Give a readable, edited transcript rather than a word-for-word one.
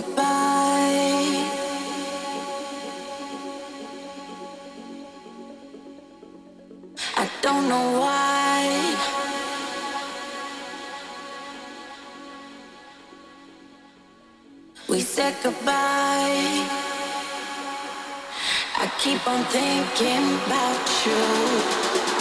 goodbye. I don't know why. We said goodbye. I keep on thinking about you.